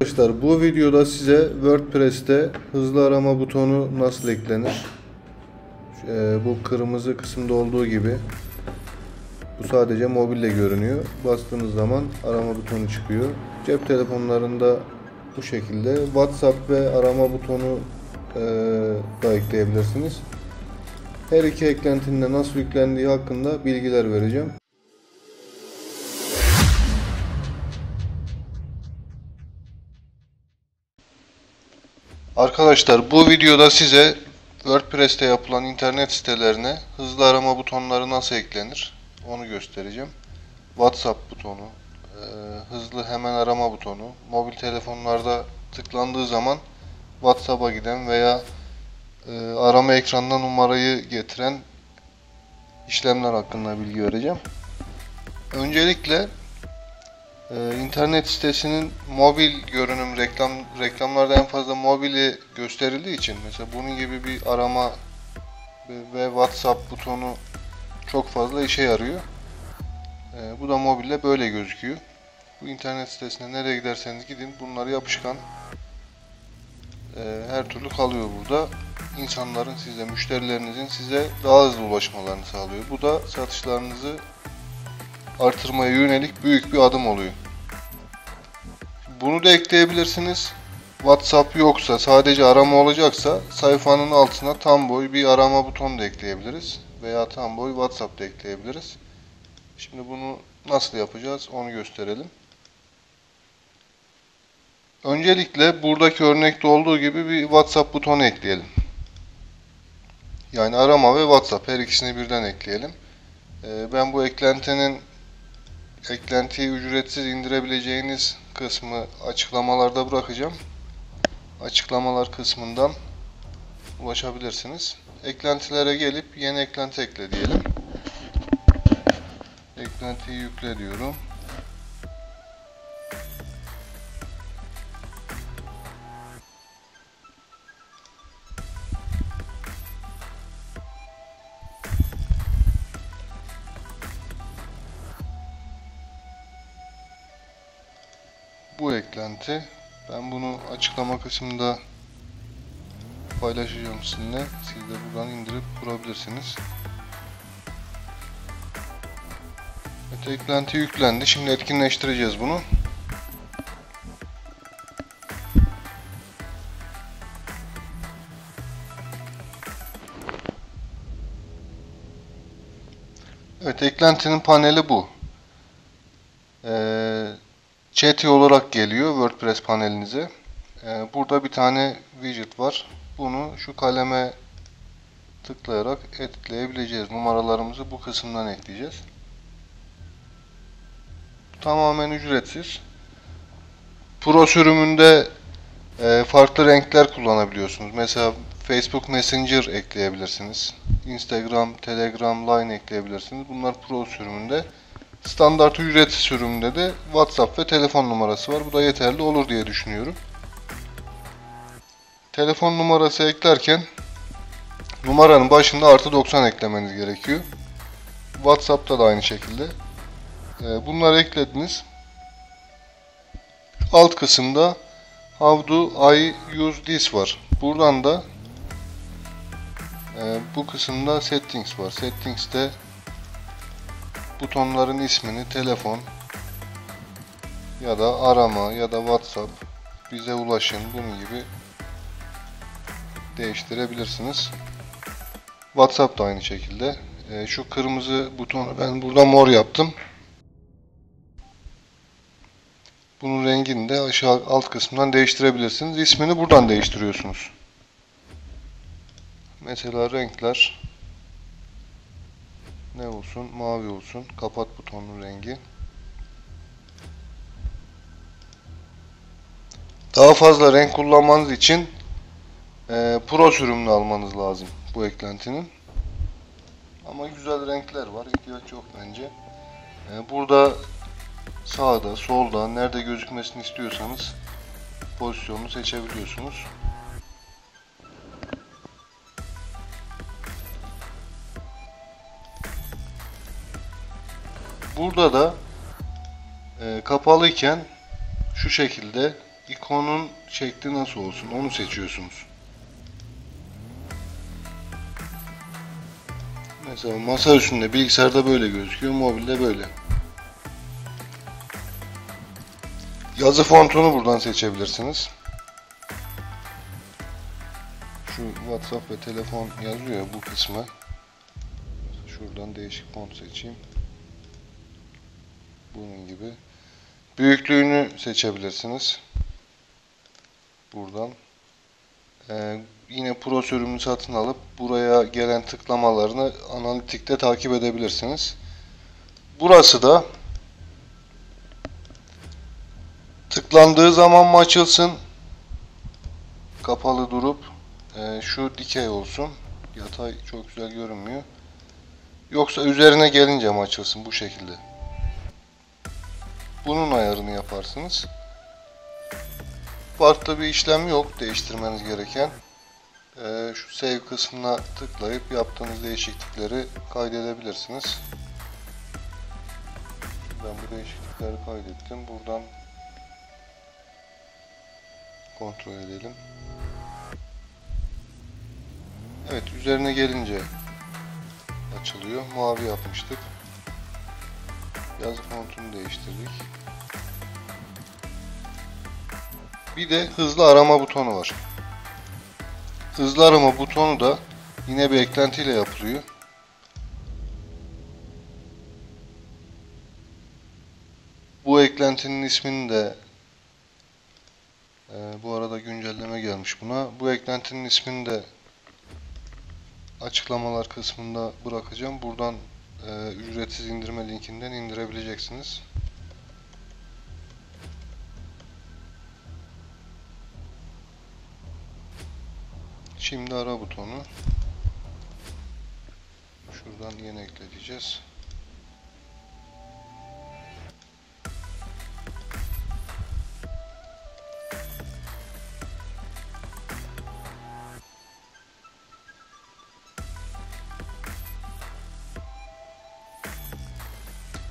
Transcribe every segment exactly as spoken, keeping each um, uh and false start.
Arkadaşlar bu videoda size WordPress'te hızlı arama butonu nasıl eklenir? Ee, bu kırmızı kısımda olduğu gibi bu sadece mobille görünüyor. Bastığınız zaman arama butonu çıkıyor. Cep telefonlarında bu şekilde WhatsApp ve arama butonu e, da ekleyebilirsiniz. Her iki eklentinin de nasıl yüklendiği hakkında bilgiler vereceğim. Arkadaşlar bu videoda size WordPress'te yapılan internet sitelerine hızlı arama butonları nasıl eklenir onu göstereceğim. WhatsApp butonu, e, hızlı hemen arama butonu, mobil telefonlarda tıklandığı zaman WhatsApp'a giden veya e, arama ekranına numarayı getiren işlemler hakkında bilgi vereceğim. Öncelikle İnternet sitesinin mobil görünüm reklam reklamlarda en fazla mobili gösterildiği için mesela bunun gibi bir arama ve WhatsApp butonu çok fazla işe yarıyor. Bu da mobilde böyle gözüküyor. Bu internet sitesine nereye giderseniz gidin bunları yapışkan her türlü kalıyor burada. İnsanların size, müşterilerinizin size daha hızlı ulaşmalarını sağlıyor. Bu da satışlarınızı artırmaya yönelik büyük bir adım oluyor. Bunu da ekleyebilirsiniz. WhatsApp yoksa, sadece arama olacaksa sayfanın altına tam boy bir arama butonu da ekleyebiliriz veya tam boy WhatsApp da ekleyebiliriz. Şimdi bunu nasıl yapacağız onu gösterelim. Öncelikle buradaki örnekte olduğu gibi bir WhatsApp butonu ekleyelim. Yani arama ve WhatsApp her ikisini birden ekleyelim. Ben bu eklentinin eklentiyi ücretsiz indirebileceğiniz kısmı açıklamalarda bırakacağım. Açıklamalar kısmından ulaşabilirsiniz. Eklentilere gelip yeni eklenti ekle diyelim. Eklentiyi yükle diyorum. Bu eklenti. Ben bunu açıklama kısmında paylaşacağım sizinle. Siz de buradan indirip kurabilirsiniz. Evet, eklenti yüklendi. Şimdi etkinleştireceğiz bunu. Evet, eklentinin paneli bu. Ee, Chat olarak geliyor WordPress panelinize. Ee, burada bir tane widget var. Bunu şu kaleme tıklayarak ekleyebileceğiz. Numaralarımızı bu kısımdan ekleyeceğiz. Tamamen ücretsiz. Pro sürümünde e, farklı renkler kullanabiliyorsunuz. Mesela Facebook Messenger ekleyebilirsiniz. Instagram, Telegram, Line ekleyebilirsiniz. Bunlar Pro sürümünde. Standart ücret sürümünde de WhatsApp ve telefon numarası var. Bu da yeterli olur diye düşünüyorum. Telefon numarası eklerken numaranın başında artı doksan eklemeniz gerekiyor. WhatsApp'ta da aynı şekilde. Bunları eklediniz. Alt kısımda How do I use this var. Buradan da bu kısımda Settings var. Settings'te butonların ismini, telefon ya da arama ya da WhatsApp, bize ulaşın bunun gibi değiştirebilirsiniz. WhatsApp da aynı şekilde. E, şu kırmızı butonu ben burada mor yaptım. Bunun rengini de aşağı alt kısmından değiştirebilirsiniz. İsmini buradan değiştiriyorsunuz. Mesela renkler ne olsun? Mavi olsun. Kapat butonunun rengi. Daha fazla renk kullanmanız için e, Pro sürümünü almanız lazım bu eklentinin. Ama güzel renkler var. İhtiyaç yok bence. E, burada sağda, solda, nerede gözükmesini istiyorsanız pozisyonunu seçebiliyorsunuz. Burada da e, kapalı iken şu şekilde ikonun şekli nasıl olsun onu seçiyorsunuz. Mesela masa üstünde, bilgisayarda böyle gözüküyor, mobilde böyle. Yazı fontunu buradan seçebilirsiniz. Şu WhatsApp ve telefon yazıyor bu kısmı. Şuradan değişik font seçeyim. Bunun gibi. Büyüklüğünü seçebilirsiniz. Buradan. Ee, yine Pro sürümünü satın alıp buraya gelen tıklamalarını analitikte takip edebilirsiniz. Burası da tıklandığı zaman mı açılsın, kapalı durup e, şu dikey olsun, yatay çok güzel görünmüyor, yoksa üzerine gelince mi açılsın, bu şekilde. Bunun ayarını yaparsınız. Farklı bir işlem yok değiştirmeniz gereken. Ee, şu save kısmına tıklayıp yaptığınız değişiklikleri kaydedebilirsiniz. Ben bu değişiklikleri kaydettim. Buradan kontrol edelim. Evet, üzerine gelince açılıyor. Mavi yapmıştık. Yazı fontunu değiştirdik. Bir de hızlı arama butonu var. Hızlı arama butonu da yine bir eklentiyle yapılıyor. Bu eklentinin ismini de e, bu arada güncelleme gelmiş buna. Bu eklentinin ismini de açıklamalar kısmında bırakacağım. Buradan e, ücretsiz indirme linkinden indirebileceksiniz. Şimdi ara butonu. Şuradan yeni ekleyeceğiz.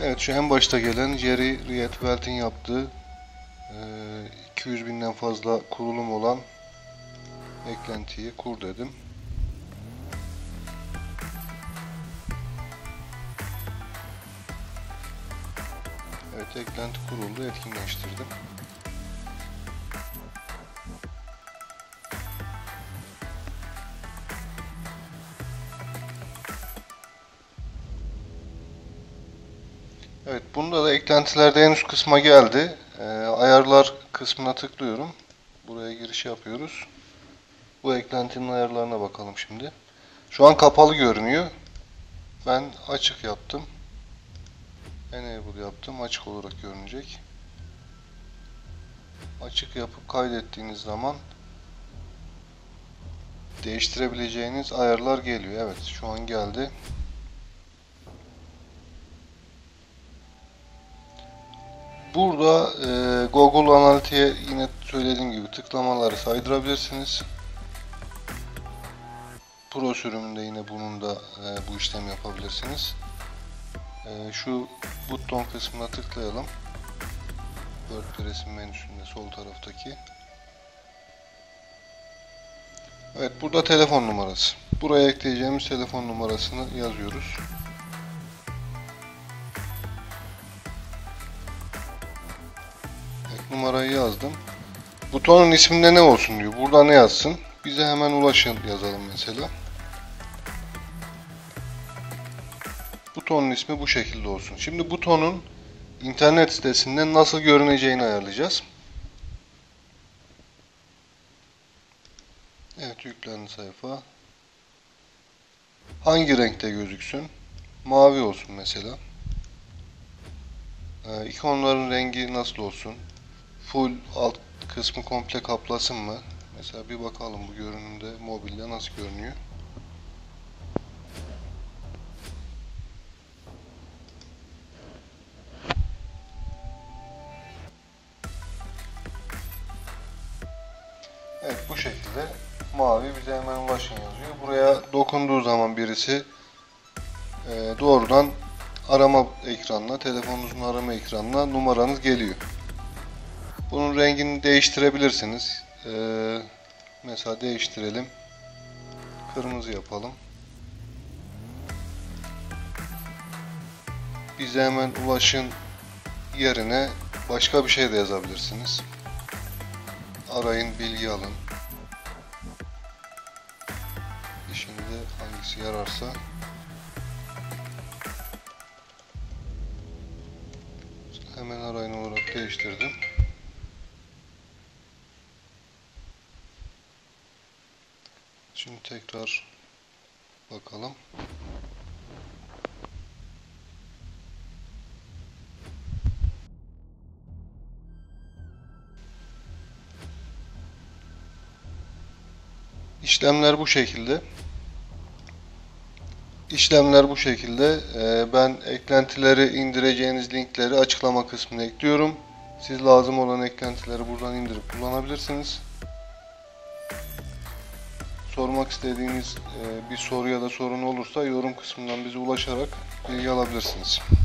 Evet, şu en başta gelen Jerry Rietvelt'in yaptığı iki yüz binden fazla kurulum olan eklentiyi kur dedim. Evet, eklenti kuruldu, etkinleştirdim. Evet, bunda da eklentilerde en üst kısma geldi. Ee, ayarlar kısmına tıklıyorum. Buraya giriş yapıyoruz. Bu eklentinin ayarlarına bakalım şimdi. Şu an kapalı görünüyor. Ben açık yaptım. Enable yaptım. Açık olarak görünecek. Açık yapıp kaydettiğiniz zaman değiştirebileceğiniz ayarlar geliyor. Evet, şu an geldi. Burada e, Google Analytics'e yine söylediğim gibi tıklamaları saydırabilirsiniz. Pro sürümünde yine bunun da e, bu işlemi yapabilirsiniz. E, şu buton kısmına tıklayalım. WordPress'in menüsünde sol taraftaki. Evet, burada telefon numarası. Buraya ekleyeceğimiz telefon numarasını yazıyoruz. Ek numarayı yazdım. Butonun isminde ne olsun diyor. Burada ne yazsın? Bize hemen ulaşın yazalım mesela. Butonun ismi bu şekilde olsun. Şimdi butonun internet sitesinde nasıl görüneceğini ayarlayacağız. Evet, yüklendi sayfa. Hangi renkte gözüksün? Mavi olsun mesela. Ee, ikonların rengi nasıl olsun? Full alt kısmı komple kaplasın mı? Mesela bir bakalım bu görünümde mobilde nasıl görünüyor. Evet, bu şekilde mavi bize hemen ulaşın yazıyor. Buraya dokunduğu zaman birisi doğrudan arama ekranına, telefonunuzun arama ekranına numaranız geliyor. Bunun rengini değiştirebilirsiniz. Ee, mesela değiştirelim. Kırmızı yapalım. Bize hemen ulaşın yerine başka bir şey de yazabilirsiniz. Arayın, bilgi alın. İşinize hangisi yararsa. Hemen arayın olarak değiştirdim. Şimdi tekrar bakalım. İşlemler bu şekilde. İşlemler bu şekilde. Ben eklentileri indireceğiniz linkleri açıklama kısmına ekliyorum. Siz lazım olan eklentileri buradan indirip kullanabilirsiniz. Sormak istediğiniz bir soru ya da sorun olursa yorum kısmından bize ulaşarak bilgi alabilirsiniz.